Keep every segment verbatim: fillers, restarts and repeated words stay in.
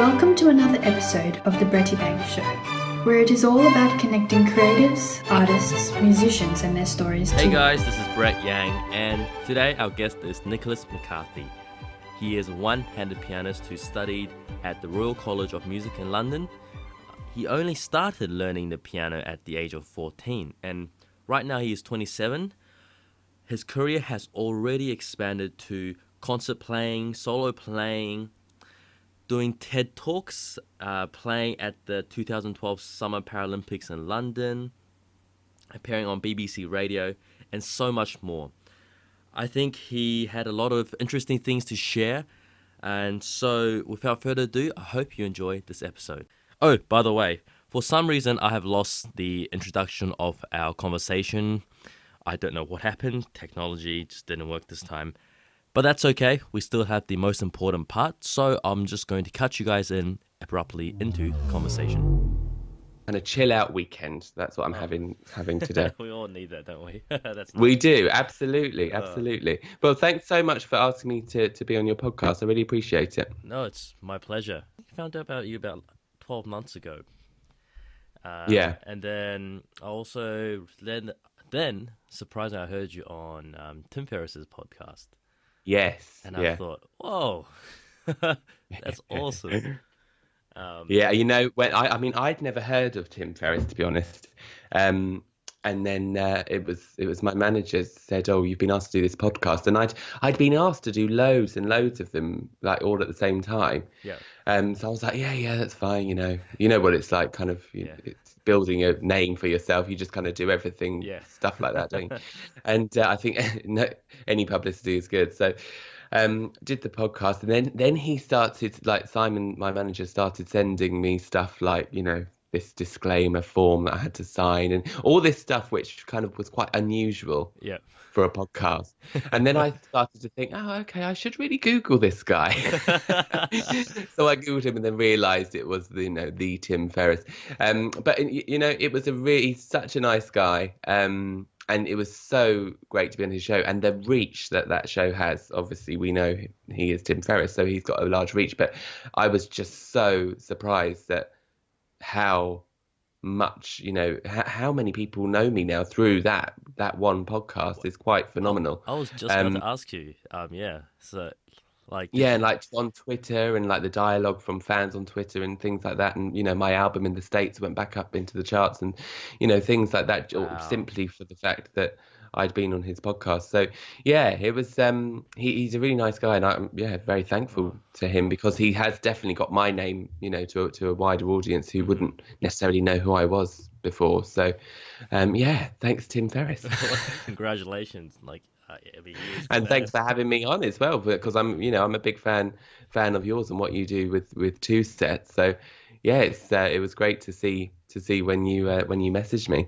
Welcome to another episode of The Brett Yang Show, where it is all about connecting creatives, artists, musicians and their stories. Hey guys, this is Brett Yang, and today our guest is Nicholas McCarthy. He is a one-handed pianist who studied at the Royal College of Music in London. He only started learning the piano at the age of fourteen, and right now he is twenty-seven. His career has already expanded to concert playing, solo playing, doing TED Talks, uh, playing at the two thousand twelve Summer Paralympics in London, appearing on B B C Radio, and so much more. I think he had a lot of interesting things to share, and so without further ado, I hope you enjoy this episode. Oh, by the way, for some reason I have lost the introduction of our conversation. I don't know what happened, technology just didn't work this time. But that's okay, we still have the most important part, so I'm just going to cut you guys in abruptly into the conversation. And a chill out weekend, that's what I'm having having today. We all need that, don't we? That's nice. We do, absolutely, absolutely. Well, thanks so much for asking me to, to be on your podcast, I really appreciate it. No, it's my pleasure. I found out about you about twelve months ago. Uh, yeah. And then I also, then, then surprisingly, I heard you on um, Tim Ferriss's podcast. Yes. And I yeah. thought, whoa, that's awesome. Um, yeah, you know, when I, I mean, I'd never heard of Tim Ferriss, to be honest. Um, and then uh, it was it was my manager said, oh, you've been asked to do this podcast. And I'd, I'd been asked to do loads and loads of them, like all at the same time. Yeah. Um, so I was like, yeah, yeah, that's fine. You know, you know what it's like, kind of you yeah. know, it's building a name for yourself. You just kind of do everything, yeah. stuff like that, don't you? And uh, I think no, any publicity is good. So um, did the podcast. And then, then he started, like Simon, my manager, started sending me stuff like, you know, this disclaimer form that I had to sign and all this stuff, which kind of was quite unusual yeah. for a podcast. And then I started to think, oh, okay, I should really Google this guy. So I Googled him and then realised it was, the, you know, the Tim Ferriss. Um, but, you know, it was a really, such a nice guy. Um, and it was so great to be on his show. And the reach that that show has, obviously, we know he is Tim Ferriss, so he's got a large reach. But I was just so surprised that how much, you know, h how many people know me now through that that one podcast is quite phenomenal. I was just um, going to ask you, um, yeah, so like yeah, and like on Twitter and like the dialogue from fans on Twitter and things like that, and you know, my album in the States went back up into the charts, and you know, things like that, wow. simply for the fact that I'd been on his podcast. So yeah, it was um he, he's a really nice guy, and I'm yeah very thankful to him because he has definitely got my name, you know, to to a wider audience who wouldn't necessarily know who I was before. So um yeah, thanks Tim Ferriss. Congratulations, like uh, it'll be used and thanks for having me on as well, because I'm you know I'm a big fan fan of yours and what you do with with two sets. So yeah, it's uh, it was great to see to see when you uh, when you messaged me.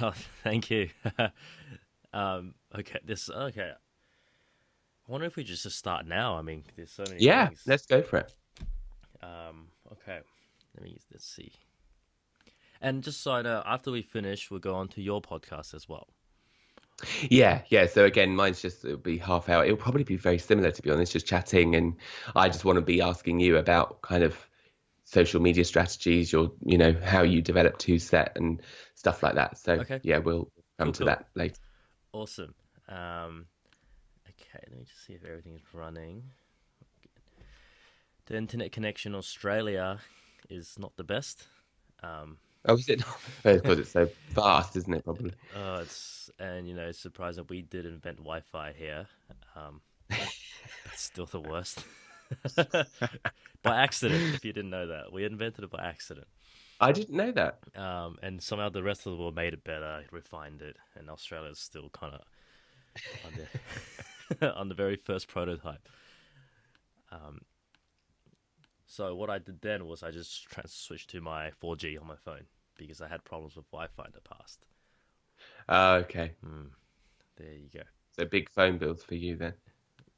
Oh, thank you. Um, okay, this, okay. I wonder if we just start now. I mean, there's so many yeah, things. Let's go for it. Um, okay, let me, let's see. And just so I know, after we finish, we'll go on to your podcast as well. Yeah, yeah. So again, mine's just, it'll be half hour. It'll probably be very similar, to be honest, just chatting. And I just want to be asking you about kind of social media strategies, your, you know, how you develop two set and stuff like that. So okay. yeah, we'll come cool, to cool. that later. Awesome. Um, okay, let me just see if everything is running. The internet connection in Australia is not the best. Um, oh, is it not? Because it's so fast, isn't it? Probably. Oh, it's and you know, it's surprising we did invent Wi-Fi here. Um, it's still the worst. By accident, if you didn't know that, we invented it by accident. I didn't know that. Um, and somehow the rest of the world made it better, refined it, and Australia's still kind of on the on the very first prototype. Um, so what I did then was I just switched to my four G on my phone because I had problems with Wi-Fi in the past. Uh, okay. Mm, there you go. So big phone bills for you then.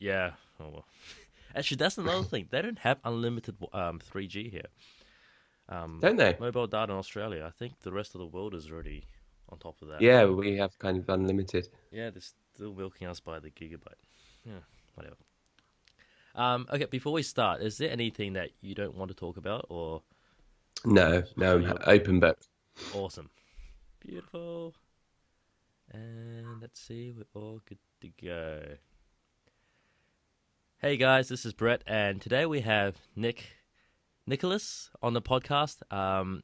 Yeah. Oh, well. Actually, that's another thing. They don't have unlimited um, three G here. Um, Don't they? Mobile data in Australia. I think the rest of the world is already on top of that. Yeah, we have kind of unlimited. Yeah, they're still milking us by the gigabyte. Yeah, whatever. Um, okay, before we start, is there anything that you don't want to talk about, or? No, no, so open book. Awesome. Beautiful. And let's see, we're all good to go. Hey guys, this is Brett, and today we have Nick, Nicholas on the podcast. Um,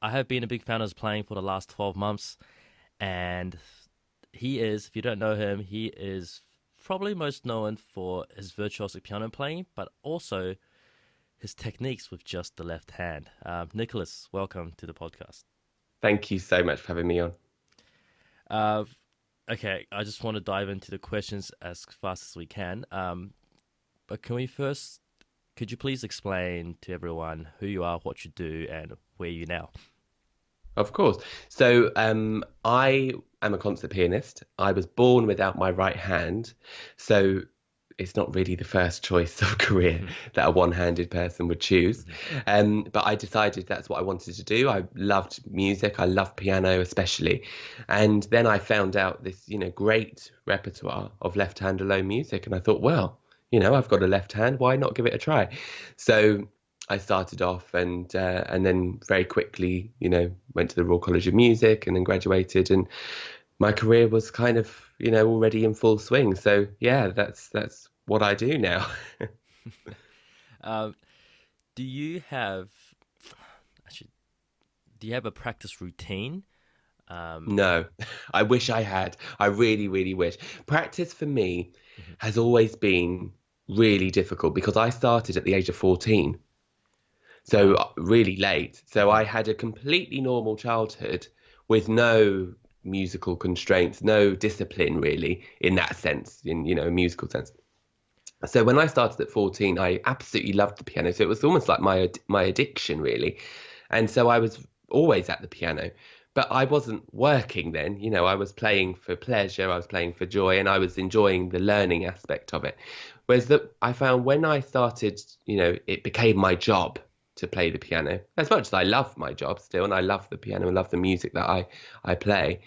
I have been a big fan of his playing for the last twelve months, and he is, if you don't know him, he is probably most known for his virtuosic piano playing, but also his techniques with just the left hand. Um, Nicholas, welcome to the podcast. Thank you so much for having me on. Uh, okay, I just want to dive into the questions as fast as we can. Um, But can we first, could you please explain to everyone who you are, what you do, and where you now? Of course. So um, I am a concert pianist. I was born without my right hand. So it's not really the first choice of career mm-hmm. that a one-handed person would choose. Um, but I decided that's what I wanted to do. I loved music. I loved piano especially. And then I found out this, you know, great repertoire of left-hand alone music. And I thought, well, you know, I've got a left hand, why not give it a try? So I started off and uh, and then very quickly, you know, went to the Royal College of Music and then graduated, and my career was kind of, you know, already in full swing. So yeah, that's that's what I do now. um, do you have actually? Do you have a practice routine? Um, no, I wish I had. I really, really wish. Practice for me mm-hmm. has always been really difficult because I started at the age of fourteen, so really late. So I had a completely normal childhood with no musical constraints, no discipline really in that sense, in, you know, a musical sense. So when I started at fourteen, I absolutely loved the piano. So it was almost like my my addiction really, and so I was always at the piano. But I wasn't working then, you know, I was playing for pleasure, I was playing for joy, and I was enjoying the learning aspect of it. Whereas the, I found when I started, you know, it became my job to play the piano. As much as I love my job still, and I love the piano and love the music that I, I play,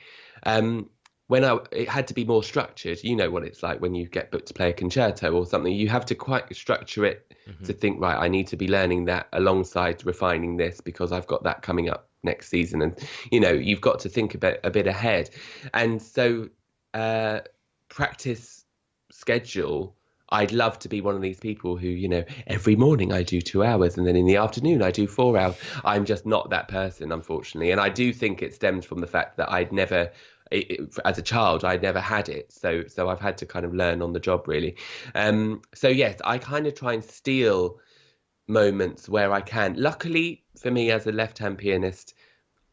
um, when I, it had to be more structured. You know what it's like when you get booked to play a concerto or something, you have to quite structure it mm-hmm. to think, right, I need to be learning that alongside refining this because I've got that coming up next season, and you know you've got to think about a bit ahead. And so uh practice schedule, I'd love to be one of these people who, you know, every morning I do two hours and then in the afternoon I do four hours. I'm just not that person, unfortunately, and I do think it stems from the fact that I'd never it, it, as a child I'd never had it, so so I've had to kind of learn on the job really. Um so yes, I kind of try and steal moments where I can. Luckily for me, as a left-hand pianist,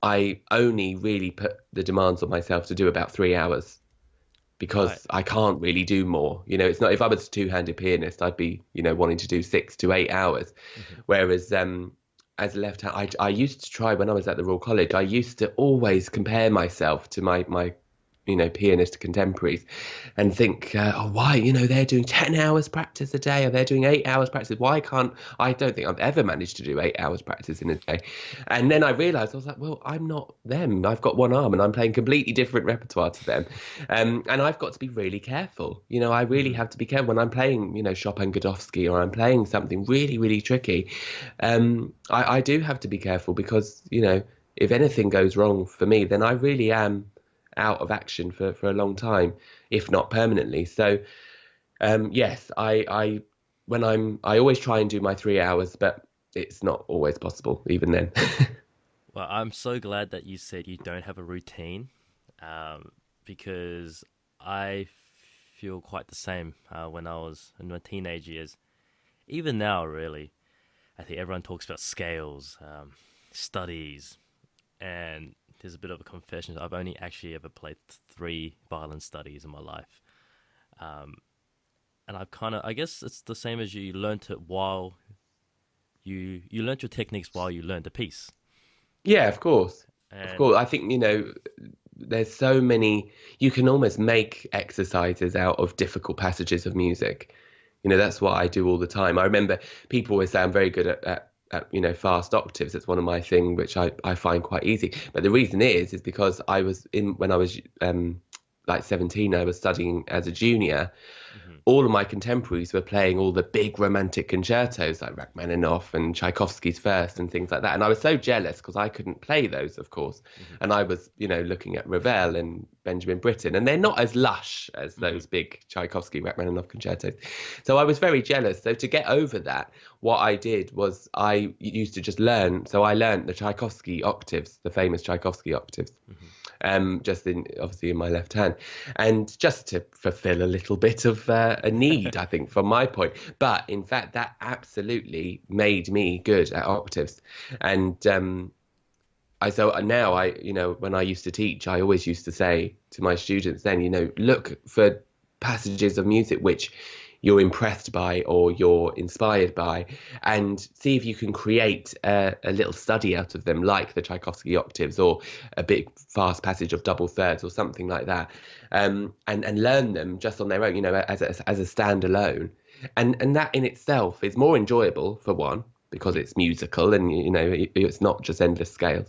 I only really put the demands on myself to do about three hours, because right. I can't really do more. You know, it's not, if I was a two-handed pianist, I'd be, you know, wanting to do six to eight hours. Mm-hmm. Whereas um, as a left-hand, I, I used to try, when I was at the Royal College, I used to always compare myself to my, my you know, pianist contemporaries and think, uh, oh, why, you know, they're doing ten hours practice a day, or they're doing eight hours practice. Why can't, I don't think I've ever managed to do eight hours practice in a day. And then I realized, I was like, well, I'm not them. I've got one arm and I'm playing completely different repertoire to them. Um, and I've got to be really careful. You know, I really have to be careful when I'm playing, you know, Chopin, Godowsky, or I'm playing something really, really tricky. Um, I, I do have to be careful because, you know, if anything goes wrong for me, then I really am out of action for for a long time, if not permanently. So um yes, I I when I'm I always try and do my three hours, but it's not always possible even then. Well, I'm so glad that you said you don't have a routine, um because I feel quite the same. Uh, when I was in my teenage years, even now really, I think everyone talks about scales, um studies, and there's a bit of a confession. I've only actually ever played three violin studies in my life. Um, and I've kind of, I guess it's the same as you, you learnt it while you, you learnt your techniques while you learned the piece. Yeah, of course. And of course. I think, you know, there's so many, you can almost make exercises out of difficult passages of music. You know, that's what I do all the time. I remember people always say I'm very good at, at Uh, you know, fast octaves. It's one of my thing which I, I find quite easy. But the reason is, is because I was in, when I was um, like seventeen, I was studying as a junior. Mm-hmm. all of my contemporaries were playing all the big romantic concertos like Rachmaninoff and Tchaikovsky's First and things like that. And I was so jealous because I couldn't play those, of course. Mm-hmm. And I was, you know, looking at Ravel and Benjamin Britten, and they're not as lush as those mm-hmm. big Tchaikovsky, Rachmaninoff concertos. So I was very jealous. So to get over that, what I did was I used to just learn. So I learned the Tchaikovsky octaves, the famous Tchaikovsky octaves, mm-hmm. um, just in obviously in my left hand, and just to fulfill a little bit of uh, a need, I think, from my point. But in fact, that absolutely made me good at octaves, and um, I so now I, you know, when I used to teach, I always used to say to my students, then, you know, look for passages of music which you're impressed by or you're inspired by, and see if you can create a, a little study out of them, like the Tchaikovsky octaves or a big fast passage of double thirds or something like that, um, and, and learn them just on their own, you know, as a, as a standalone. And, and that in itself is more enjoyable, for one, because it's musical and, you know, it, it's not just endless scales.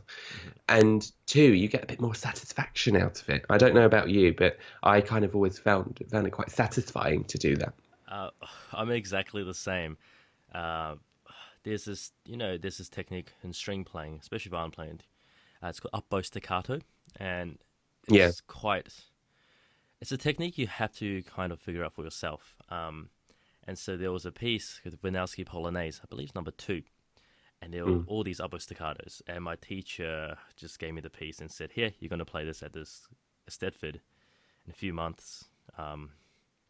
And two, you get a bit more satisfaction out of it. I don't know about you, but I kind of always found, found it quite satisfying to do that. Uh, I'm exactly the same. Uh, there's this, you know, there's this technique in string playing, especially violin playing. Uh, it's called upbow staccato, and it's yeah. quite. It's a technique you have to kind of figure out for yourself. Um, and so there was a piece with Wieniawski Polonaise, I believe, it's number two, and there were mm. all these upbow staccatos. And my teacher just gave me the piece and said, "Here, you're going to play this at this Stedford in a few months. Um,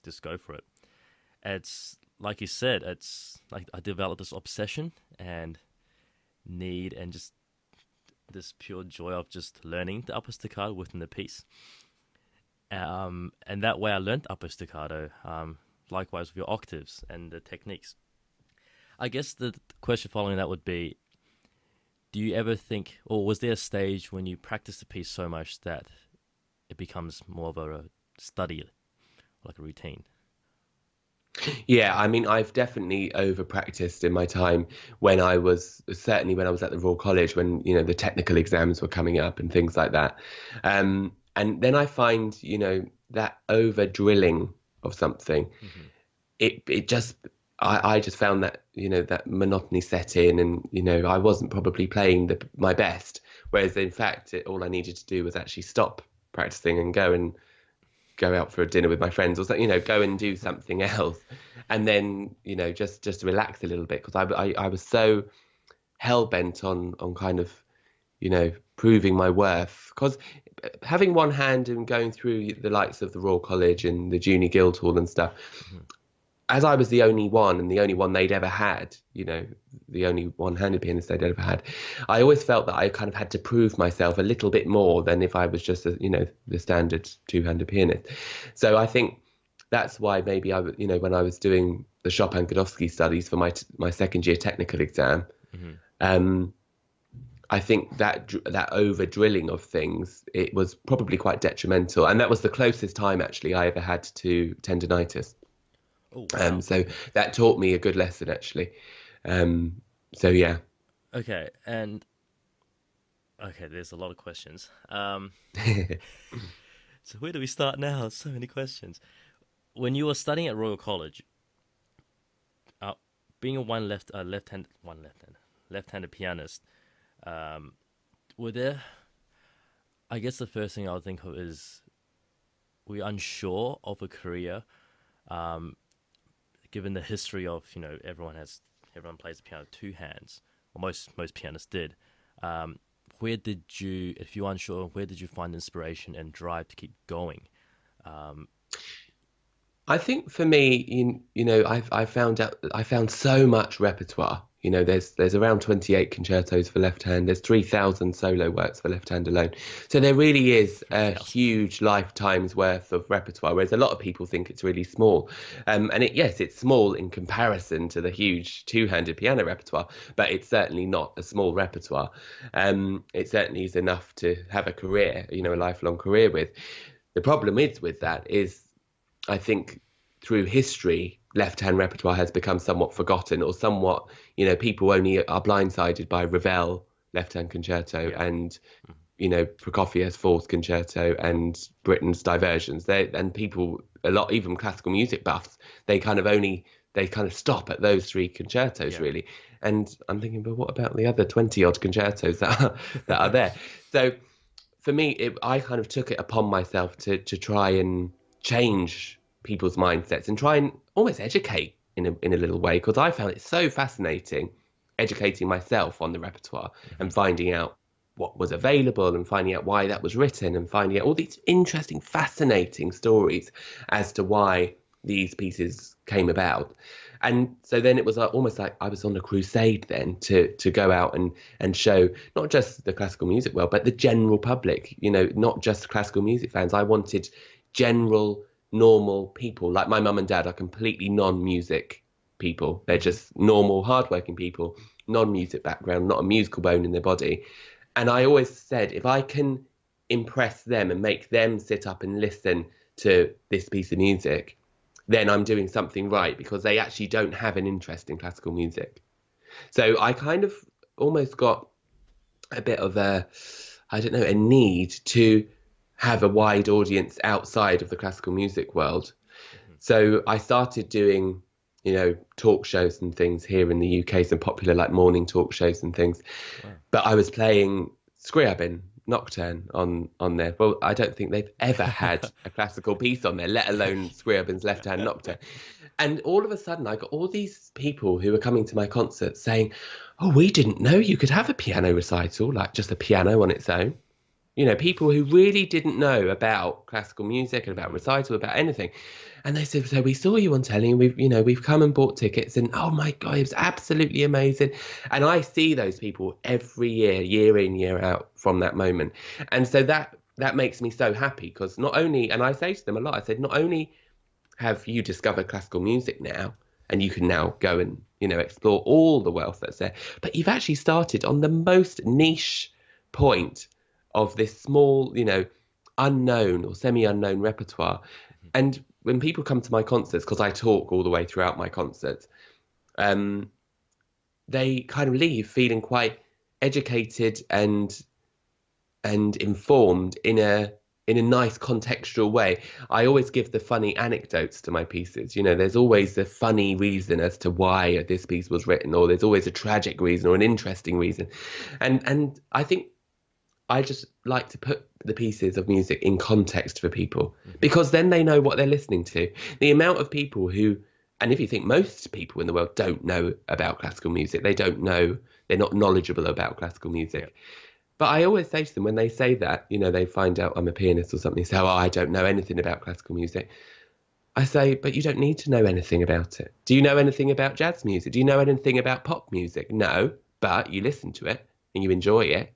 just go for it." It's like you said, it's like I developed this obsession and need and just this pure joy of just learning the upper staccato within the piece. Um, and that way I learned upper staccato, um, likewise with your octaves and the techniques. I guess the question following that would be, do you ever think, or was there a stage when you practiced the piece so much that it becomes more of a study, like a routine? Yeah, I mean, I've definitely over-practiced in my time when I was, certainly when I was at the Royal College, when, you know, the technical exams were coming up and things like that. Um, and then I find, you know, that over-drilling of something, mm-hmm. it it just, I, I just found that, you know, that monotony set in and, you know, I wasn't probably playing the, my best, whereas in fact, it, all I needed to do was actually stop practicing and go and go out for a dinner with my friends or something, you know, go and do something else. And then, you know, just, just relax a little bit, because I, I, I was so hell-bent on, on kind of, you know, proving my worth. Because having one hand and going through the likes of the Royal College and the Junior Guildhall and stuff, mm-hmm. as I was the only one and the only one they'd ever had, you know, the only one-handed pianist they'd ever had, I always felt that I kind of had to prove myself a little bit more than if I was just, a, you know, the standard two-handed pianist. So I think that's why maybe, I, you know, when I was doing the Chopin Godowsky studies for my my second year technical exam, mm-hmm. um, I think that that over-drilling of things, it was probably quite detrimental. And that was the closest time, actually, I ever had to tendinitis. Oh, wow. Um, so that taught me a good lesson, actually. Um, so, yeah. Okay. And okay, there's a lot of questions. Um, so where do we start now? So many questions. When you were studying at Royal College, uh, being a one left, uh, left-handed, one left-handed, left-handed pianist, um, were there, I guess the first thing I would think of is, were you unsure of a career, um, given the history of, you know, everyone has, everyone plays the piano two hands, or most, most pianists did. Um, where did you, if you're unsure, where did you find inspiration and drive to keep going? Um, I think for me, you, you know, I've, I found out, I found so much repertoire. You know, there's there's around twenty-eight concertos for left hand. There's three thousand solo works for left hand alone. So there really is a huge lifetime's worth of repertoire, whereas a lot of people think it's really small. Um, and it, yes, it's small in comparison to the huge two-handed piano repertoire, but it's certainly not a small repertoire. Um, it certainly is enough to have a career, you know, a lifelong career with. The problem is with that is, I think, through history, left-hand repertoire has become somewhat forgotten, or somewhat, you know, people only are blindsided by Ravel, left-hand concerto, yeah. and you know, Prokofiev's Fourth Concerto and Britten's Diversions. They, and people, a lot, even classical music buffs, they kind of only, they kind of stop at those three concertos, yeah. really. And I'm thinking, but what about the other twenty odd concertos that are, that are there? So for me, it, I kind of took it upon myself to to try and change people's mindsets and try and almost educate in a, in a little way, because I found it so fascinating educating myself on the repertoire and finding out what was available and finding out why that was written and finding out all these interesting, fascinating stories as to why these pieces came about. And so then it was like, almost like I was on a crusade then to to go out and and show not just the classical music world, but the general public, you know, not just classical music fans. I wanted general, normal people like my mum and dad are completely non-music people. They're just normal, hardworking people, non-music background, not a musical bone in their body. And I always said, if I can impress them and make them sit up and listen to this piece of music, then I'm doing something right, because they actually don't have an interest in classical music. So I kind of almost got a bit of a, I don't know, a need to have a wide audience outside of the classical music world. Mm-hmm. So I started doing, you know, talk shows and things here in the U K, some popular like morning talk shows and things. Wow. But I was playing Scriabin Nocturne on on there. Well, I don't think they've ever had a classical piece on there, let alone Scriabin's Left Hand Nocturne. And all of a sudden I got all these people who were coming to my concert saying, oh, we didn't know you could have a piano recital, like just a piano on its own. You know, people who really didn't know about classical music and about recital, about anything. And they said, so we saw you on telly and we've, you know, we've come and bought tickets, and oh my God, it was absolutely amazing. And I see those people every year, year in, year out from that moment. And so that, that makes me so happy, because not only, and I say to them a lot, I said, not only have you discovered classical music now, and you can now go and, you know, explore all the wealth that's there, but you've actually started on the most niche point of this small, you know, unknown or semi-unknown repertoire. And when people come to my concerts, because I talk all the way throughout my concerts, um, they kind of leave feeling quite educated and and informed in a in a nice contextual way. I always give the funny anecdotes to my pieces. You know, there's always a funny reason as to why this piece was written, or there's always a tragic reason or an interesting reason. And and I think I just like to put the pieces of music in context for people, because then they know what they're listening to. The amount of people who, and if you think most people in the world don't know about classical music, they don't know, they're not knowledgeable about classical music. Yeah. But I always say to them when they say that, you know, they find out I'm a pianist or something, so oh, I don't know anything about classical music. I say, but you don't need to know anything about it. Do you know anything about jazz music? Do you know anything about pop music? No, but you listen to it and you enjoy it.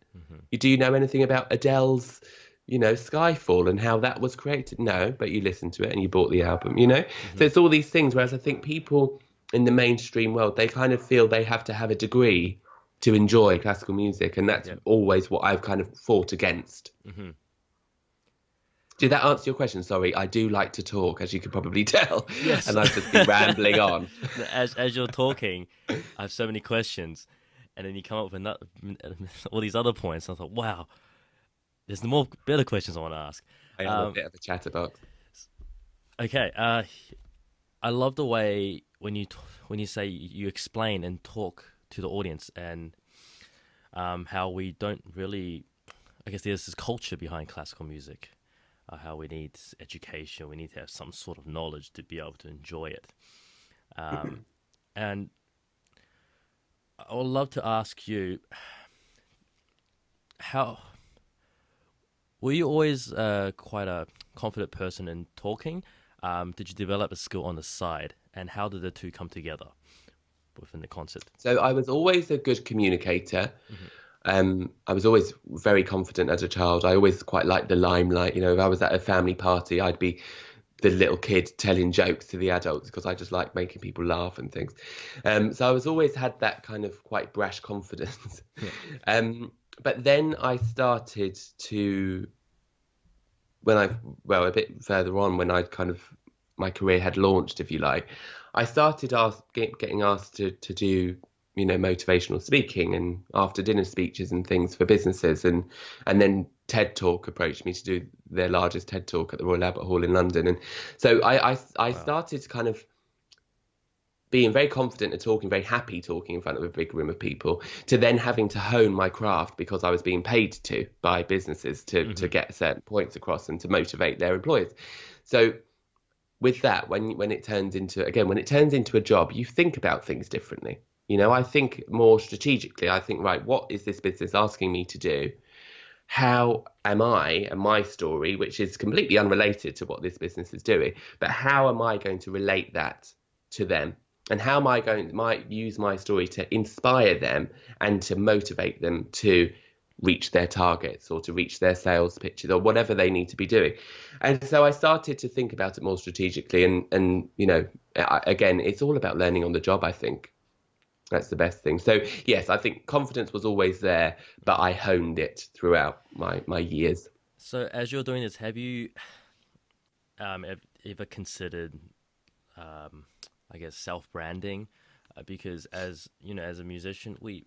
You do know anything about Adele's, you know, Skyfall and how that was created? No, but you listened to it and you bought the album, you know? Mm-hmm. So it's all these things, whereas I think people in the mainstream world, they kind of feel they have to have a degree to enjoy classical music, and that's yeah. always what I've kind of fought against. Mm-hmm. Did that answer your question? Sorry, I do like to talk, as you could probably tell. Yes. And I've just been rambling on. As, as you're talking, I have so many questions. And then you come up with another, all these other points. And I thought, wow, there's more better questions I want to ask. I am um, a bit of a chatterbox. Okay, uh, I love the way when you when you say you explain and talk to the audience, and um, how we don't really, I guess there's this culture behind classical music, uh, how we need education, we need to have some sort of knowledge to be able to enjoy it, um, and. I would love to ask you, how were you always uh, quite a confident person in talking? Um, did you develop a skill on the side, and how did the two come together within the concert? So I was always a good communicator. Mm-hmm. Um, I was always very confident as a child. I always quite liked the limelight. You know, if I was at a family party, I'd be the little kid telling jokes to the adults, because I just like making people laugh and things. Um, so I was always had that kind of quite brash confidence. Yeah. Um, but then I started to, when I, well, a bit further on, when I kind of, my career had launched, if you like, I started ask, get, getting asked to, to do you know, motivational speaking and after dinner speeches and things for businesses. And and then TED Talk approached me to do their largest TED Talk at the Royal Albert Hall in London. And so I, I, I wow. started to kind of being very confident at talking, very happy talking in front of a big room of people, to then having to hone my craft because I was being paid to by businesses to, mm-hmm. to get certain points across and to motivate their employees. So with that, when when it turns into, again, when it turns into a job, you think about things differently. You know, I think more strategically. I think, right, what is this business asking me to do? How am I and my story, which is completely unrelated to what this business is doing, but how am I going to relate that to them? And how am I going to might use my story to inspire them and to motivate them to reach their targets or to reach their sales pitches or whatever they need to be doing? And so I started to think about it more strategically. And, and you know, I, again, it's all about learning on the job, I think. That's the best thing. So, yes, I think confidence was always there, but I honed it throughout my, my years. So as you're doing this, have you um, ever considered, um, I guess, self-branding? Uh, because as, you know, as a musician, we,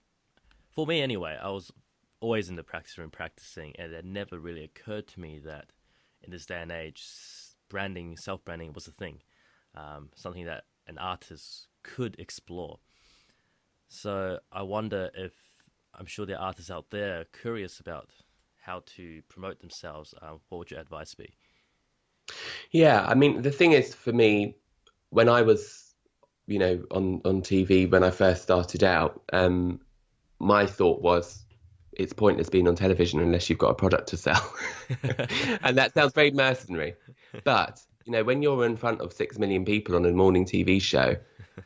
for me anyway, I was always in the practice room practicing, and it never really occurred to me that in this day and age, branding, self-branding was a thing, um, something that an artist could explore. So I wonder if, I'm sure there are artists out there curious about how to promote themselves. Um, what would your advice be? Yeah, I mean, the thing is, for me, when I was, you know, on, on T V, when I first started out, um, my thought was, it's pointless being on television unless you've got a product to sell. And that sounds very mercenary. But, you know, when you're in front of six million people on a morning T V show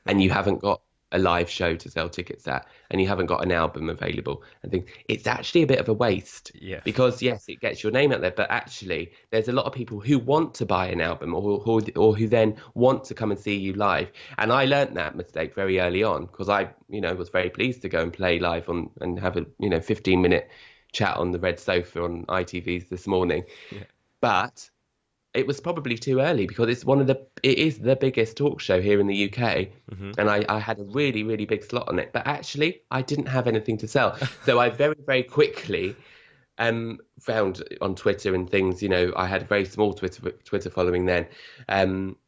and you haven't got a live show to sell tickets at, and you haven't got an album available and things, it's actually a bit of a waste. Yeah. Because yes, it gets your name out there, but actually there's a lot of people who want to buy an album or, or, or who then want to come and see you live. And I learned that mistake very early on, because I, you know, was very pleased to go and play live on and have a, you know, fifteen minute chat on the red sofa on I T V's This Morning. Yeah. But it was probably too early, because it's one of the, it is the biggest talk show here in the U K. Mm-hmm. And I, I had a really, really big slot on it, but actually I didn't have anything to sell. So I very, very quickly um, found on Twitter and things, you know, I had a very small Twitter, Twitter following then, um,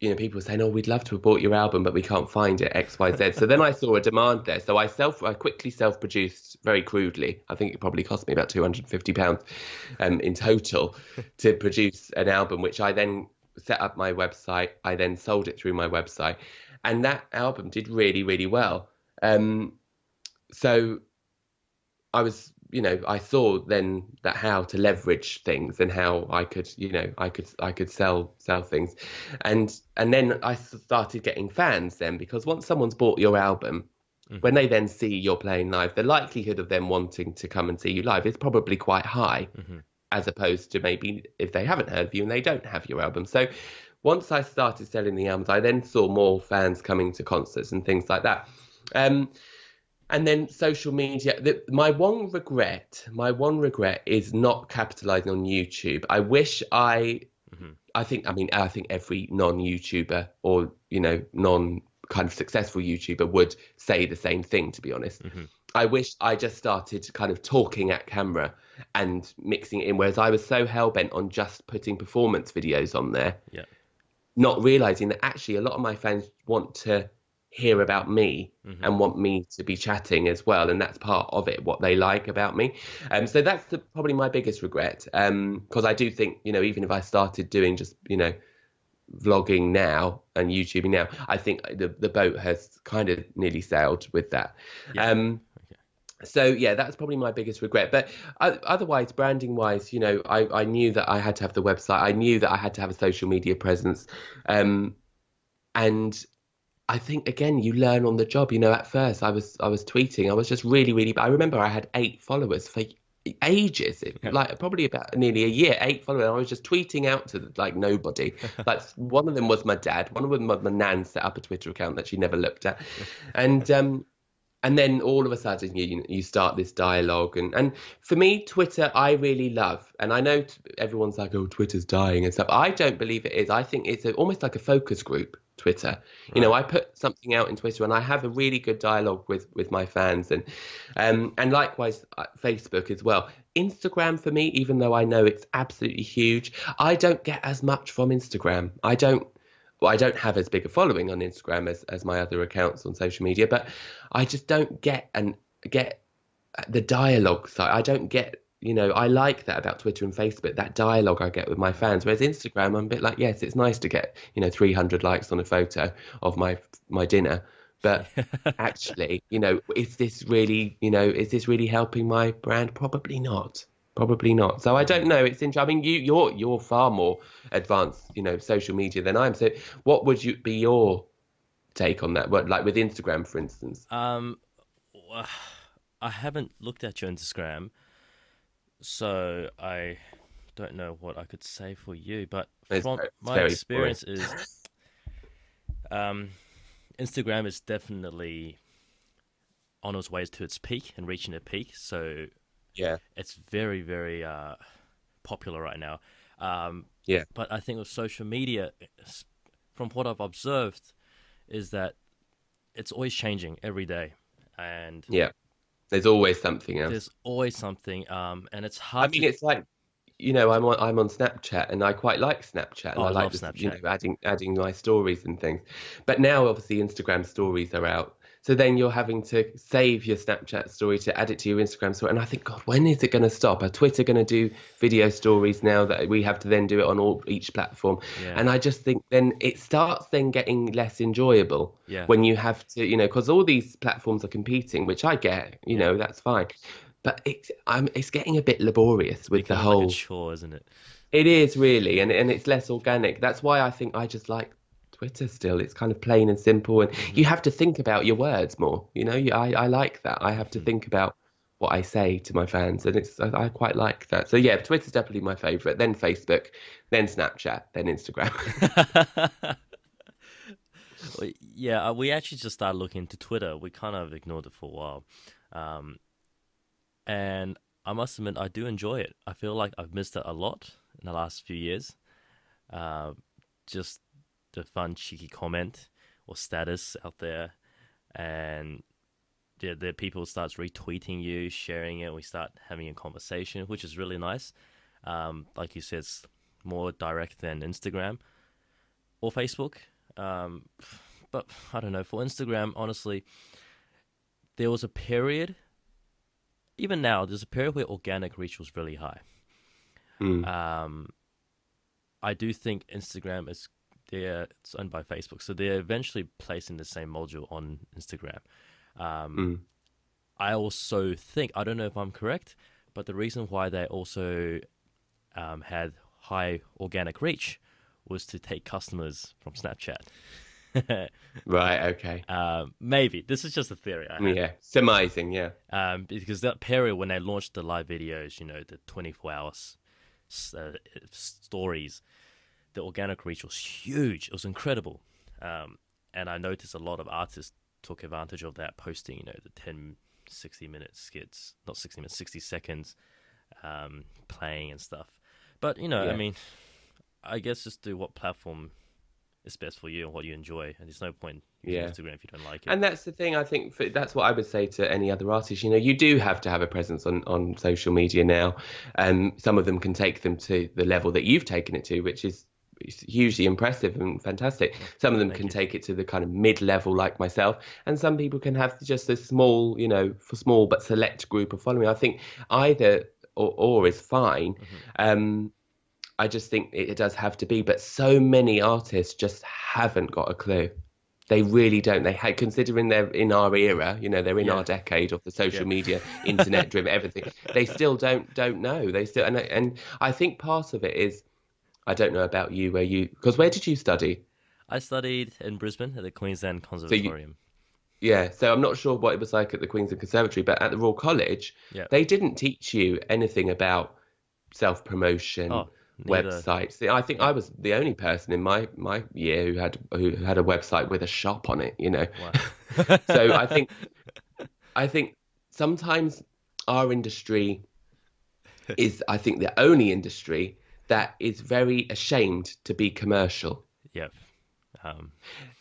you know, people were saying, oh, we'd love to have bought your album, but we can't find it, X, Y, Z. So then I saw a demand there. So I self, I quickly self-produced very crudely. I think it probably cost me about two hundred and fifty pounds um, in total to produce an album, which I then set up my website. I then sold it through my website. And that album did really, really well. Um, so I was, you know, I saw then that how to leverage things and how I could, you know, I could, I could sell, sell things. And, and then I started getting fans then, because once someone's bought your album, mm-hmm. when they then see you're playing live, the likelihood of them wanting to come and see you live is probably quite high, mm-hmm. as opposed to maybe if they haven't heard of you and they don't have your album. So once I started selling the albums, I then saw more fans coming to concerts and things like that. Um, And then social media, the, my one regret, my one regret is not capitalizing on YouTube. I wish I, mm-hmm. I think, I mean, I think every non-YouTuber or, you know, non kind of successful YouTuber would say the same thing, to be honest. Mm-hmm. I wish I just started kind of talking at camera and mixing it in, whereas I was so hell-bent on just putting performance videos on there, yeah. not realizing that actually a lot of my fans want to hear about me mm-hmm. and want me to be chatting as well, and that's part of it, what they like about me. Um so that's the, probably my biggest regret, um because I do think, you know, even if I started doing just, you know, vlogging now and YouTubing now, I think the, the boat has kind of nearly sailed with that. Yeah. um okay. So yeah, that's probably my biggest regret, but uh, otherwise, branding wise, you know, I, I knew that I had to have the website, I knew that I had to have a social media presence, um and I think, again, you learn on the job. You know, at first I was I was tweeting. I was just really, really... I remember I had eight followers for ages, it, yeah. like probably about nearly a year, eight followers. I was just tweeting out to, like, nobody. Like, one of them was my dad. One of them was my nan, set up a Twitter account that she never looked at. And um, and then all of a sudden you, you start this dialogue. And, and for me, Twitter, I really love. And I know everyone's like, oh, Twitter's dying and stuff. I don't believe it is. I think it's a, almost like a focus group. Twitter. Right. You know, I put something out in Twitter and I have a really good dialogue with with my fans, and um and likewise uh, Facebook as well. Instagram for me, even though I know it's absolutely huge, I don't get as much from Instagram. I don't well, I don't have as big a following on Instagram as as my other accounts on social media, but I just don't get and get the dialogue side. I don't get, you know, I like that about Twitter and Facebook, that dialogue I get with my fans. Whereas Instagram, I'm a bit like, yes, it's nice to get, you know, three hundred likes on a photo of my my dinner. But actually, you know, is this really, you know, is this really helping my brand? Probably not. Probably not. So I don't know. It's interesting. I mean, you, you're you're far more advanced, you know, social media than I am. So what would you be your take on that? What, like with Instagram, for instance? Um, I haven't looked at your Instagram, so I don't know what I could say for you, but it's from very, my experience boring. is um, Instagram is definitely on its way to its peak and reaching a peak. So yeah, it's very, very uh, popular right now. Um, yeah. But I think with social media, from what I've observed, is that it's always changing every day. And yeah. There's always something else. There's always something, um, and it's hard. I mean, to... it's like, you know, I'm on I'm on Snapchat, and I quite like Snapchat. And oh, I, I like love this, Snapchat. You know, adding adding my stories and things. But now, obviously, Instagram stories are out, so then you're having to save your Snapchat story to add it to your Instagram story. And I think, God, when is it going to stop? Are Twitter going to do video stories now that we have to then do it on all each platform? Yeah. And I just think then it starts then getting less enjoyable. Yeah. When you have to, you know, because all these platforms are competing, which I get, you yeah. know, that's fine. But it's, I'm, it's getting a bit laborious it's with the whole... Like a chore, isn't it? It is, really, and and it's less organic. That's why I think I just like... Twitter still, it's kind of plain and simple, and mm-hmm. you have to think about your words more, you know. I, I like that. I have to mm-hmm. think about what I say to my fans, and it's I, I quite like that. So yeah, Twitter's definitely my favorite, then Facebook, then Snapchat, then Instagram. Well, yeah, we actually just started looking into Twitter. We kind of ignored it for a while, um, and I must admit I do enjoy it. I feel like I've missed it a lot in the last few years. Uh, just a fun cheeky comment or status out there, and yeah, the people start retweeting you, sharing it. We start having a conversation, which is really nice. Um, like you said, it's more direct than Instagram or Facebook. Um, but I don't know, for Instagram, honestly, there was a period, even now, there's a period where organic reach was really high. Mm. Um, I do think Instagram is. They're it's owned by Facebook, so they're eventually placing the same module on Instagram. Um, mm. I also think, I don't know if I'm correct, but the reason why they also um, had high organic reach was to take customers from Snapchat. Right, okay. Um, maybe. This is just a theory. I yeah, surmising, yeah. Um, because that period when they launched the live videos, you know, the twenty-four hour uh, stories, the organic reach was huge. It was incredible. Um, and I noticed a lot of artists took advantage of that, posting, you know, the ten, sixty minute skits, not sixty minutes, sixty seconds, um, playing and stuff. But, you know, yeah. I mean, I guess just do what platform is best for you and what you enjoy. And there's no point using yeah. Instagram if you don't like it. And that's the thing, I think, for, that's what I would say to any other artist. You know, you do have to have a presence on, on social media now. And um, some of them can take them to the level that you've taken it to, which is, it's hugely impressive and fantastic. Some of them Thank can you. take it to the kind of mid-level like myself, and some people can have just a small, you know, for small but select group of following. I think either or, or is fine. Mm-hmm. Um, I just think it does have to be, but so many artists just haven't got a clue. They really don't. They had, considering they're in our era, you know, they're in yeah. our decade of the social yeah. media, internet-driven everything. They still don't don't know. They still and and I think part of it is. I don't know about you, where you... Because where did you study? I studied in Brisbane at the Queensland Conservatorium. So you, yeah, so I'm not sure what it was like at the Queensland Conservatory, but at the Royal College, yep. they didn't teach you anything about self-promotion, oh, websites. I think I was the only person in my, my year who had who had a website with a shop on it, you know. Wow. So I think I think sometimes our industry is, I think, the only industry... that is very ashamed to be commercial. Yep. Um,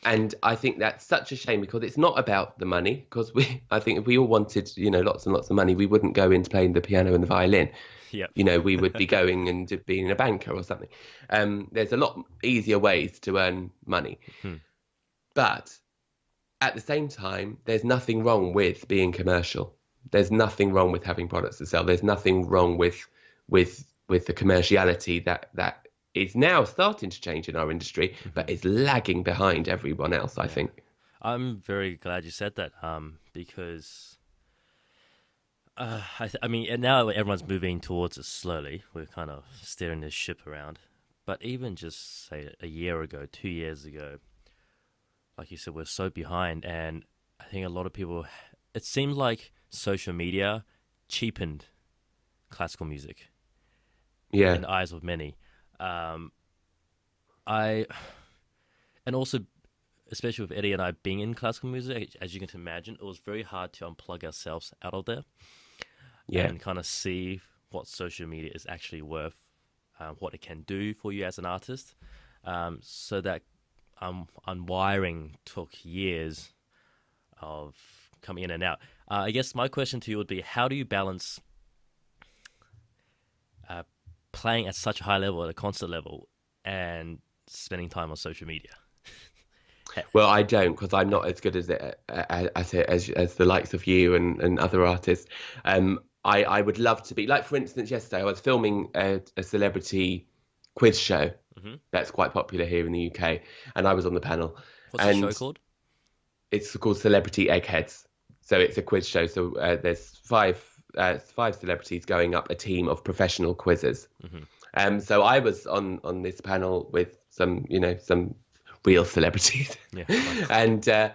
and I think that's such a shame, because it's not about the money, because we, I think if we all wanted, you know, lots and lots of money, we wouldn't go into playing the piano and the violin. Yep. You know, we would be going and being a banker or something. Um, there's a lot easier ways to earn money. Hmm. But at the same time, there's nothing wrong with being commercial. There's nothing wrong with having products to sell. There's nothing wrong with with with the commerciality that that is now starting to change in our industry, but is lagging behind everyone else, I yeah. think. I'm very glad you said that, um, because uh, I, th I mean, and now everyone's moving towards it slowly. We're kind of steering this ship around. But even just, say, a year ago, two years ago, like you said, we're so behind. And I think a lot of people, it seemed like social media cheapened classical music. Yeah. In the eyes of many. Um, I, and also, especially with Eddie and I being in classical music, as you can imagine, it was very hard to unplug ourselves out of there. Yeah. And kind of see what social media is actually worth, uh, what it can do for you as an artist. Um, so that um, unwiring took years of coming in and out. Uh, I guess my question to you would be, how do you balance uh, playing at such a high level, at a concert level, and spending time on social media? Well, I don't, because I'm not as good as it, as, as as the likes of you and, and other artists. Um, I, I would love to be, like, for instance, yesterday I was filming a, a celebrity quiz show mm-hmm. that's quite popular here in the U K, and I was on the panel. What's and the show called? It's called Celebrity Eggheads. So it's a quiz show. So uh, there's five Uh, five celebrities going up a team of professional quizzers. Mm-hmm. Um, so I was on on this panel with some, you know, some real celebrities, yeah, nice. and uh,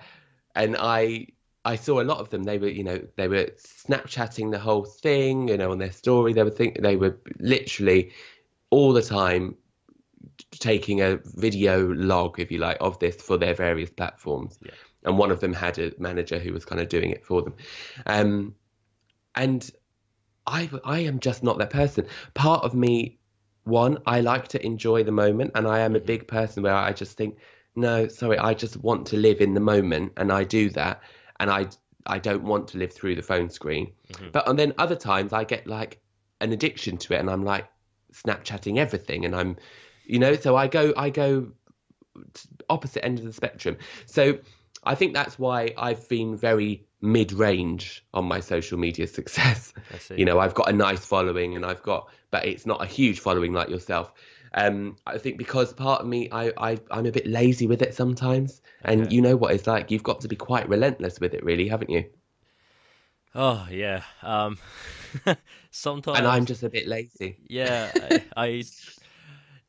and I I saw a lot of them. They were, you know, they were Snapchatting the whole thing, you know, on their story. They were think they were literally all the time taking a video log, if you like, of this for their various platforms. Yeah. And one of them had a manager who was kind of doing it for them. Um, And I, I am just not that person. Part of me, one, I like to enjoy the moment, and I am a big person where I just think, no, sorry, I just want to live in the moment, and I do that, and I, I don't want to live through the phone screen. Mm-hmm. But and then other times I get like an addiction to it, and I'm like Snapchatting everything, and I'm, you know, so I go, I go opposite end of the spectrum. So I think that's why I've been very mid-range on my social media success. You know, I've got a nice following, and I've got, but it's not a huge following like yourself. Um, I think because part of me, I, I, I'm a bit lazy with it sometimes. And yeah. you know what it's like, you've got to be quite relentless with it really, haven't you? Oh yeah. Um, sometimes. And I'm just a bit lazy. Yeah. I, I,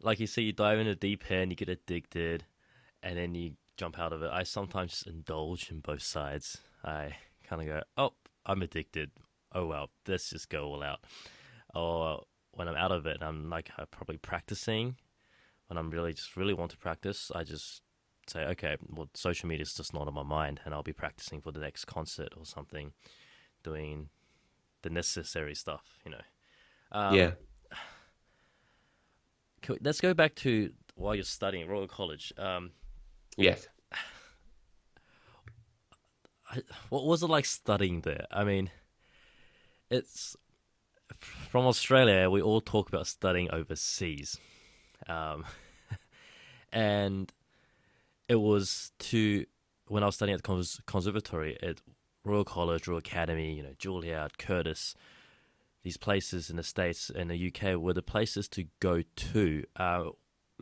like you say, you dive in a deep end, you get addicted, and then you jump out of it. I sometimes just indulge in both sides. I kind of go, oh, I'm addicted. Oh, well, let's just go all out. Or when I'm out of it, I'm like I'm probably practicing. When I'm really just really want to practice, I just say, okay, well, social media is just not on my mind, and I'll be practicing for the next concert or something, doing the necessary stuff, you know. Um, yeah. Let's go back to while you're studying at Royal College. Um, yes. What was it like studying there? I mean, it's from Australia, we all talk about studying overseas. Um, and it was to, when I was studying at the conservatory at Royal College, Royal Academy, you know, Juilliard, Curtis, these places in the States and the U K were the places to go to. Uh,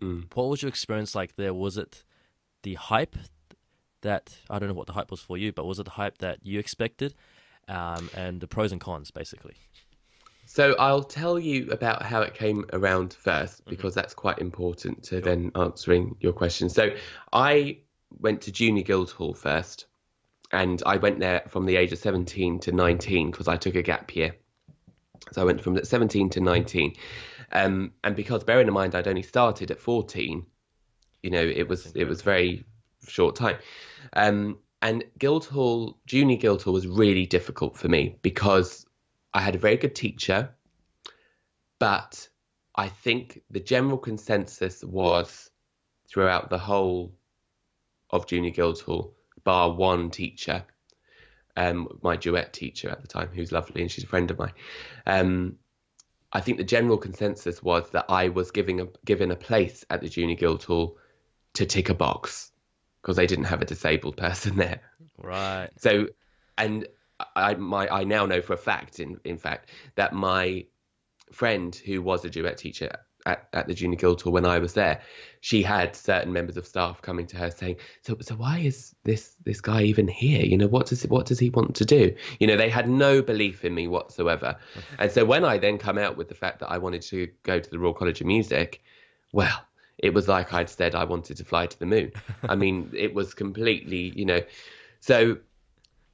mm. What was your experience like there? Was it the hype that, I don't know what the hype was for you, but was it the hype that you expected, um, and the pros and cons, basically? So I'll tell you about how it came around first, because mm-hmm. that's quite important to sure. then answering your question. So I went to Junior Guildhall first, and I went there from the age of seventeen to nineteen, because I took a gap year. So I went from seventeen to nineteen. Um, and because, bearing in mind, I'd only started at fourteen, you know, it was, it was very short time. Um, and Guildhall, Junior Guildhall was really difficult for me, because I had a very good teacher, but I think the general consensus was throughout the whole of Junior Guildhall, bar one teacher, um, my duet teacher at the time, who's lovely, and she's a friend of mine. Um, I think the general consensus was that I was giving a, given a place at the Junior Guildhall to tick a box, because they didn't have a disabled person there. Right. So, and I, my, I now know for a fact, in, in fact, that my friend who was a duet teacher at, at the Junior Guildhall when I was there, she had certain members of staff coming to her saying, so, so why is this, this guy even here? You know, what does, what does he want to do? You know, they had no belief in me whatsoever. And so when I then come out with the fact that I wanted to go to the Royal College of Music, well, it was like I'd said I wanted to fly to the moon. I mean, it was completely, you know. So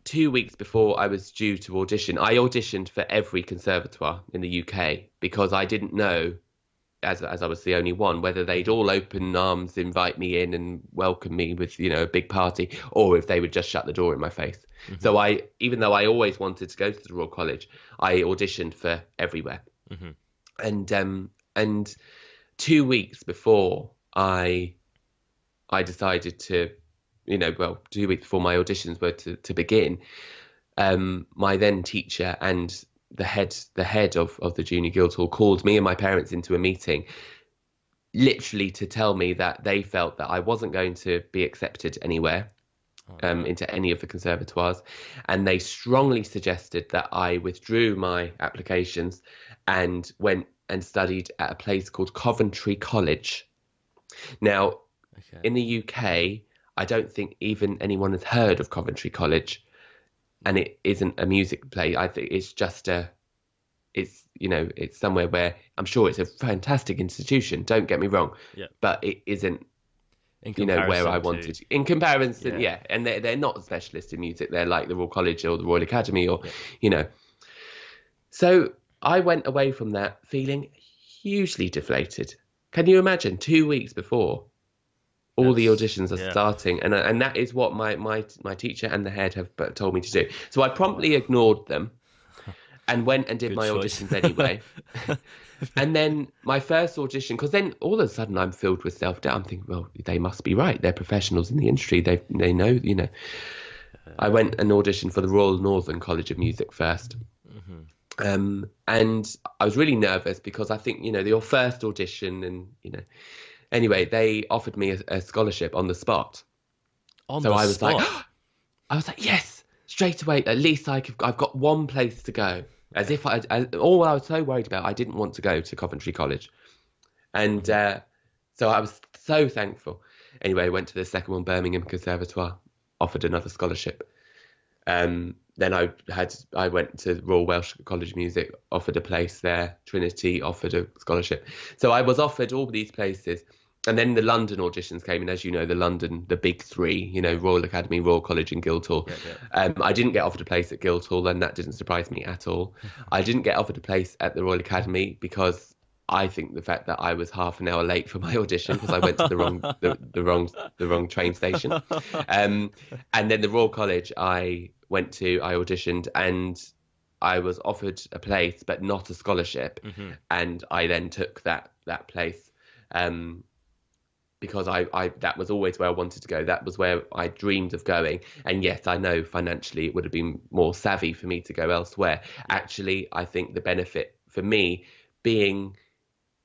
two weeks before I was due to audition, I auditioned for every conservatoire in the U K, because I didn't know, as as I was the only one, whether they'd all open arms invite me in and welcome me with, you know, a big party, or if they would just shut the door in my face. Mm-hmm. So I, even though I always wanted to go to the Royal College, I auditioned for everywhere. Mm-hmm. And um and... two weeks before I I decided to, you know, well, two weeks before my auditions were to, to begin, um, my then teacher and the head the head of, of the Junior Guildhall called me and my parents into a meeting, literally to tell me that they felt that I wasn't going to be accepted anywhere, um, into any of the conservatoires. And they strongly suggested that I withdrew my applications and went and studied at a place called Coventry College. Now, okay. In the U K, I don't think even anyone has heard of Coventry College, and it isn't a music place. I think it's just a, it's, you know, it's somewhere where I'm sure it's a fantastic institution, don't get me wrong, yeah. But it isn't, in you know, where I wanted to, in comparison, yeah. yeah. And they're, they're not specialists in music. They're like the Royal College or the Royal Academy or, yeah. you know. So I went away from that feeling hugely deflated. Can you imagine? Two weeks before, all That's, the auditions are yeah. starting, and and that is what my, my my teacher and the head have told me to do. So I promptly ignored them and went and did Good my choice. auditions anyway. And then my first audition, because then all of a sudden I'm filled with self-doubt. I'm thinking, well, they must be right. They're professionals in the industry. They they know, you know. I went and auditioned for the Royal Northern College of Music first. Mm-hmm. Um, and I was really nervous because I think, you know, your first audition and, you know, anyway, they offered me a, a scholarship on the spot. On so the I was spot. like, oh! I was like, yes, straight away. At least I could, I've got one place to go, as if I, as, all I was so worried about, I didn't want to go to Coventry College. And, uh, so I was so thankful. Anyway, I went to the second one, Birmingham Conservatoire, offered another scholarship. Um, Then I had I went to Royal Welsh College of Music, offered a place there. Trinity offered a scholarship. So I was offered all these places. And then the London auditions came. And as you know, the London, the big three, you know, Royal Academy, Royal College and Guildhall. Yeah, yeah. Um, I didn't get offered a place at Guildhall, and that didn't surprise me at all. I didn't get offered a place at the Royal Academy because I think the fact that I was half an hour late for my audition because I went to the wrong the, the wrong the wrong train station. Um, and then the Royal College I... went to, I auditioned, and I was offered a place, but not a scholarship. Mm-hmm. And I then took that that place um, because I, I that was always where I wanted to go. That was where I dreamed of going. And yes, I know financially it would have been more savvy for me to go elsewhere. Actually, I think the benefit for me being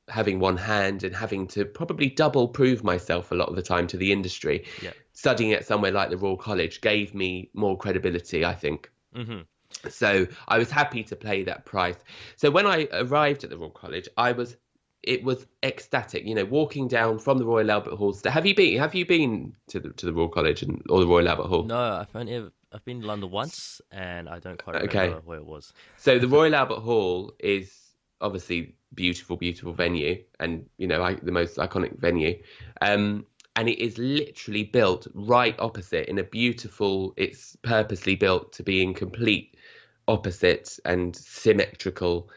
having one hand and having to probably double prove myself a lot of the time to the industry. Yeah. Studying at somewhere like the Royal College gave me more credibility, I think. Mm-hmm. So I was happy to pay that price. So when I arrived at the Royal College, I was, it was ecstatic, you know, walking down from the Royal Albert Hall. To, have you been, have you been to the, to the Royal College and, or the Royal Albert Hall? No, I've only ever, I've been to London once and I don't quite remember okay. where it was. So the Royal Albert Hall is obviously beautiful, beautiful venue, and you know, I, the most iconic venue, um, and it is literally built right opposite in a beautiful. It's purposely built to be in complete opposite and symmetrical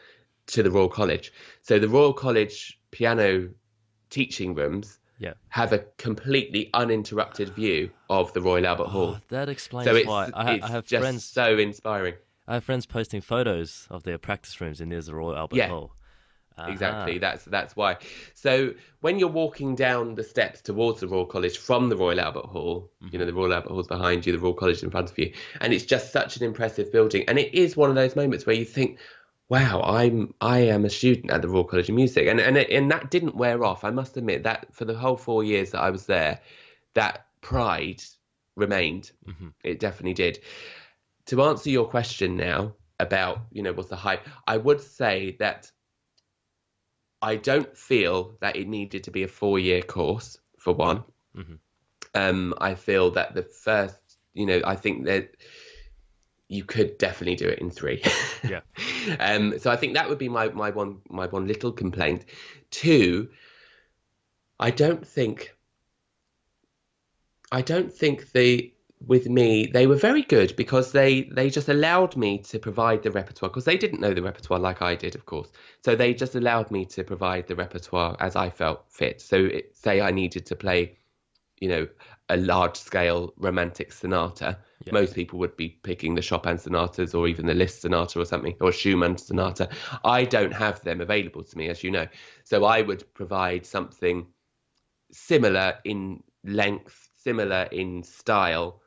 to the Royal College. So the Royal College piano teaching rooms yeah. have a completely uninterrupted view of the Royal Albert Hall. Oh, that explains so it's, why I, it's I have just friends, so inspiring. I have friends posting photos of their practice rooms, and there's the Royal Albert yeah. Hall. Uh-huh. Exactly. That's that's why. So when you're walking down the steps towards the Royal College from the Royal Albert Hall, mm-hmm. you know, the Royal Albert Hall's behind you, the Royal College in front of you, and it's just such an impressive building. And it is one of those moments where you think, wow, I'm I am a student at the Royal College of Music, and and it, and that didn't wear off. I must admit that for the whole four years that I was there, that pride remained. Mm-hmm. It definitely did. To answer your question now about, you know, what's the hype, I would say that I don't feel that it needed to be a four-year course, for one. Mm-hmm. Um, I feel that the first, you know, I think that you could definitely do it in three. Yeah. um, so I think that would be my, my one my one little complaint. Two, I don't think, I don't think the... with me, they were very good because they, they just allowed me to provide the repertoire, because they didn't know the repertoire like I did, of course. So they just allowed me to provide the repertoire as I felt fit. So it, say I needed to play, you know, a large-scale romantic sonata. Yeah. Most people would be picking the Chopin sonatas or even the Liszt sonata or something, or Schumann sonata. I don't have them available to me, as you know. So I would provide something similar in length, similar in style,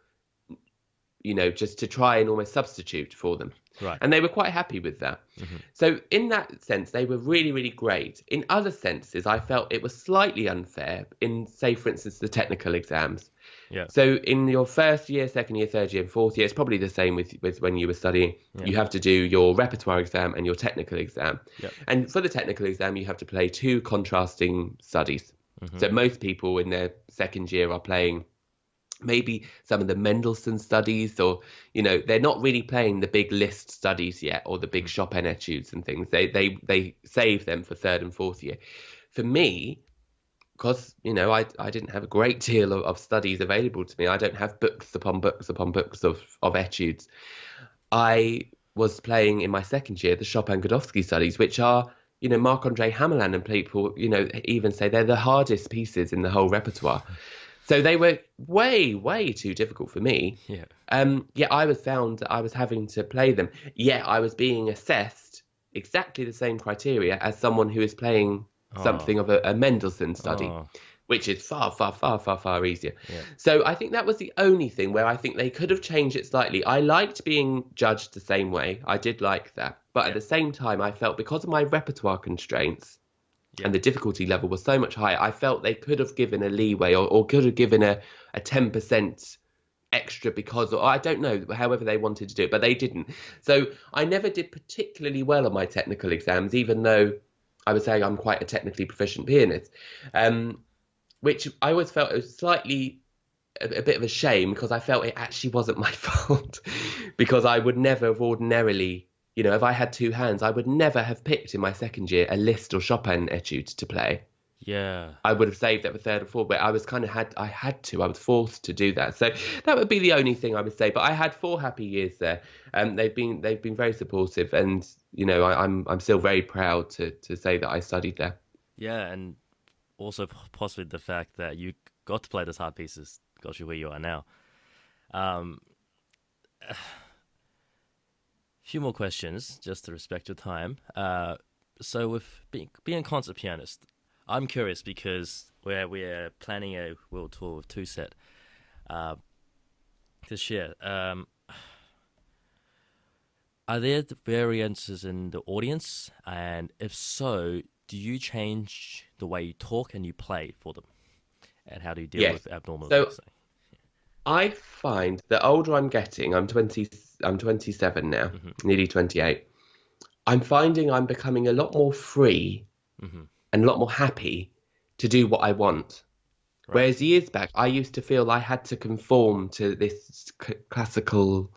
you know, just to try and almost substitute for them. Right. And they were quite happy with that. Mm-hmm. So in that sense, they were really, really great. In other senses, I felt it was slightly unfair in, say, for instance, the technical exams. Yeah. So in your first year, second year, third year and fourth year, it's probably the same with, with when you were studying. Yeah. You have to do your repertoire exam and your technical exam. Yeah. And for the technical exam, you have to play two contrasting studies. Mm-hmm. So most people in their second year are playing maybe some of the Mendelssohn studies, or, you know, they're not really playing the big Liszt studies yet, or the big Chopin etudes and things. They they they save them for third and fourth year. For me, because, you know, I I didn't have a great deal of, of studies available to me. I don't have books upon books upon books of, of etudes. I was playing in my second year the Chopin Godowsky studies, which are, you know, Marc-André Hamelin and people, you know, even say they're the hardest pieces in the whole repertoire. So they were way, way too difficult for me. Yeah. Um, yet I was found that I was having to play them. Yet I was being assessed exactly the same criteria as someone who is playing oh. something of a, a Mendelssohn study, oh. which is far, far, far, far, far easier. Yeah. So I think that was the only thing where I think they could have changed it slightly. I liked being judged the same way. I did like that. But yeah. at the same time, I felt because of my repertoire constraints, yeah. and the difficulty level was so much higher, I felt they could have given a leeway, or, or could have given a, a ten percent extra because, or I don't know, however they wanted to do it, but they didn't. So I never did particularly well on my technical exams, even though I was saying I'm quite a technically proficient pianist, um, which I always felt it was slightly a, a bit of a shame, because I felt it actually wasn't my fault because I would never have ordinarily... You know, if I had two hands, I would never have picked in my second year a Liszt or Chopin etude to play. Yeah. I would have saved that for third or fourth, but I was kind of had, I had to, I was forced to do that. So that would be the only thing I would say. But I had four happy years there. Um, they've been, they've been very supportive. And, you know, I, I'm, I'm still very proud to, to say that I studied there. Yeah. And also possibly the fact that you got to play those hard pieces got you where you are now. Um, few more questions, just to respect your time. Uh, so with being, being a concert pianist, I'm curious because we're, we're planning a world tour with TwoSet uh, this year. Um, are there variances in the audience? And if so, do you change the way you talk and you play for them? And how do you deal yes. with abnormal so- things? I find the older I'm getting, I'm twenty, I'm twenty-seven now, mm-hmm. nearly twenty-eight. I'm finding I'm becoming a lot more free mm-hmm. and a lot more happy to do what I want. Right. Whereas years back, I used to feel I had to conform to this c- classical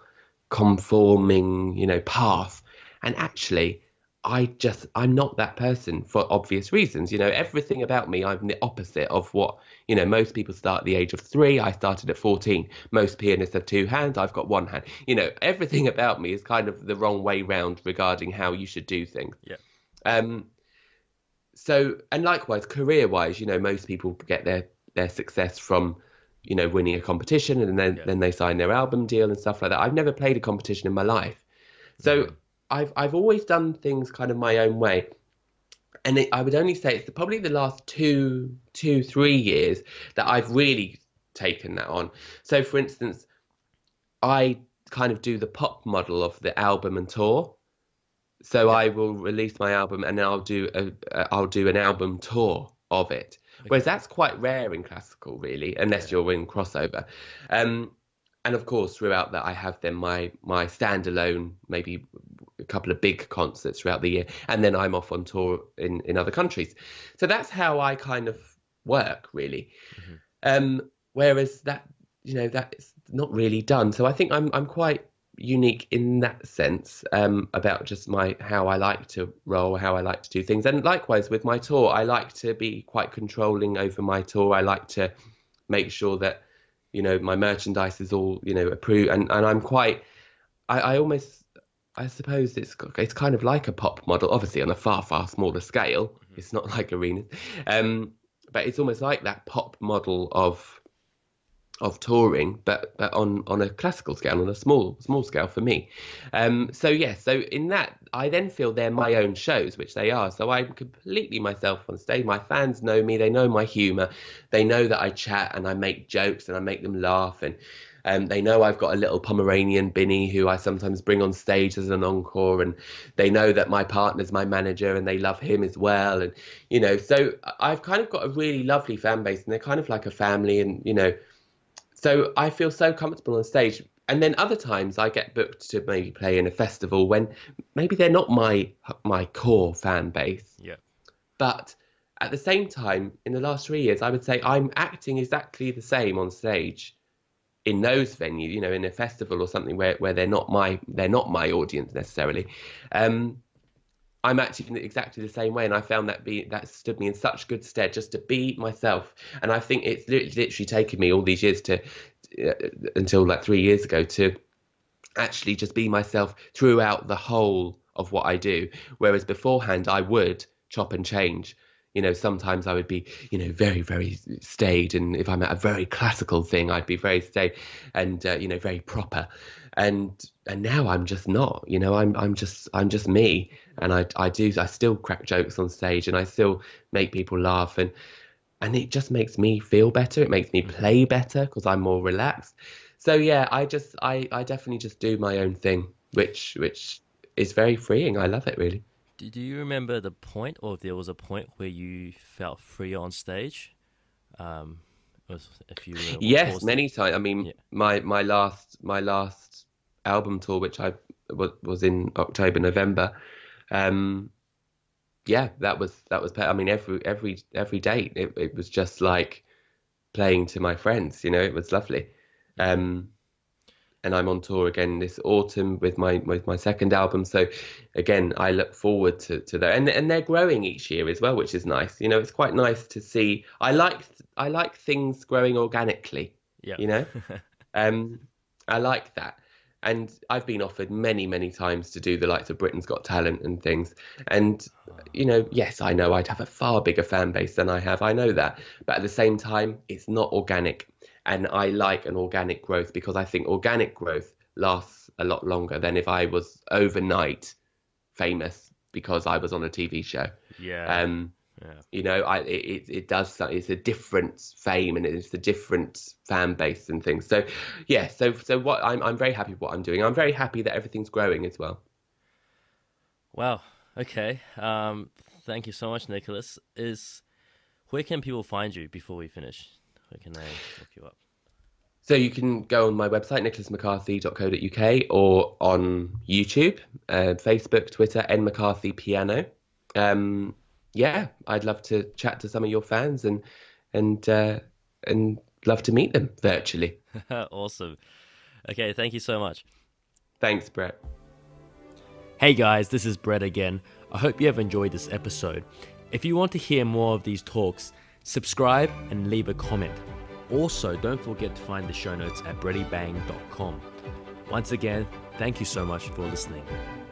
conforming, you know, path. And actually, I just, I'm not that person for obvious reasons. You know, everything about me, I'm the opposite of what, you know, most people start at the age of three. I started at fourteen. Most pianists have two hands. I've got one hand. You know, everything about me is kind of the wrong way round regarding how you should do things. Yeah. Um. So, and likewise, career-wise, you know, most people get their, their success from, you know, winning a competition and then, yeah. then they sign their album deal and stuff like that. I've never played a competition in my life. So... Mm-hmm. I've I've always done things kind of my own way. And it, I would only say it's the, probably the last two, two, three years that I've really taken that on. So, for instance, I kind of do the pop model of the album and tour. So yeah. I will release my album and then I'll do a, a, I'll do an album tour of it. Okay. Whereas that's quite rare in classical, really, unless you're in crossover. Um, and of course, throughout that, I have then my my standalone, maybe a couple of big concerts throughout the year, and then I'm off on tour in, in other countries. So that's how I kind of work, really. Mm-hmm. Um, whereas that, you know, that's not really done. So I think I'm I'm quite unique in that sense, um, about just my how I like to roll, how I like to do things. And likewise with my tour, I like to be quite controlling over my tour. I like to make sure that, you know, my merchandise is all, you know, approved. And, and I'm quite, I, I almost, I suppose it's it's kind of like a pop model, obviously on a far, far smaller scale. Mm-hmm. It's not like arenas. Um, but it's almost like that pop model of of touring, but, but on, on a classical scale, on a small small scale for me. Um, so, yeah, so in that, I then feel they're my own shows, which they are. So I'm completely myself on stage. My fans know me. They know my humour. They know that I chat and I make jokes and I make them laugh. And um, they know I've got a little Pomeranian Binny who I sometimes bring on stage as an encore. And they know that my partner's my manager and they love him as well. And, you know, so I've kind of got a really lovely fan base and they're kind of like a family and, you know, so I feel so comfortable on stage. And then other times I get booked to maybe play in a festival when maybe they're not my my core fan base. Yeah. But at the same time, in the last three years, I would say I'm acting exactly the same on stage in those venues, you know, in a festival or something where, where they're not my they're not my audience necessarily. Um, I'm acting exactly the same way, and I found that be that stood me in such good stead just to be myself. And I think it's literally taken me all these years to uh, until like three years ago to actually just be myself throughout the whole of what I do. Whereas beforehand, I would chop and change. You know, sometimes I would be, you know, very, very staid, and if I'm at a very classical thing, I'd be very staid and uh, you know, very proper. And and now I'm just not, you know, I'm I'm just I'm just me. And I I do I still crack jokes on stage and I still make people laugh, and and it just makes me feel better. It makes me play better because I'm more relaxed. So yeah, I just I I definitely just do my own thing, which which is very freeing. I love it, really. Do you remember the point, or if there was a point where you felt free on stage? Um, if you were, yes, many times. I mean, yeah. my my last my last album tour, which I was was in October, November. Um, yeah, that was that was. I mean, every every every date, it, it was just like playing to my friends. You know, it was lovely. Um, And I'm on tour again this autumn with my with my second album. So again, I look forward to, to that. And and they're growing each year as well, which is nice. You know, it's quite nice to see. I like I like things growing organically. Yeah. You know, um, I like that. And I've been offered many, many times to do the likes of Britain's Got Talent and things. And, you know, yes, I know I'd have a far bigger fan base than I have. I know that. But at the same time, it's not organic. And I like an organic growth because I think organic growth lasts a lot longer than if I was overnight famous because I was on a T V show. Yeah. Um, yeah. You know, I it, it does something. It's a different fame and it's a different fan base and things. So, yeah. So so what I'm I'm very happy with what I'm doing. I'm very happy that everything's growing as well. Wow. Okay. Um. Thank you so much, Nicholas. Is where can people find you before we finish? Where can they look you up? So you can go on my website, nicholas mccarthy dot co dot uk, or on YouTube, uh, Facebook, Twitter, N Mccarthy Piano. Um, yeah, I'd love to chat to some of your fans and and uh, and love to meet them virtually. Awesome. Okay, thank you so much. Thanks, Brett. Hey guys, this is Brett again. I hope you have enjoyed this episode. If you want to hear more of these talks, subscribe and leave a comment. Also, don't forget to find the show notes at bretty bang dot com. Once again, thank you so much for listening.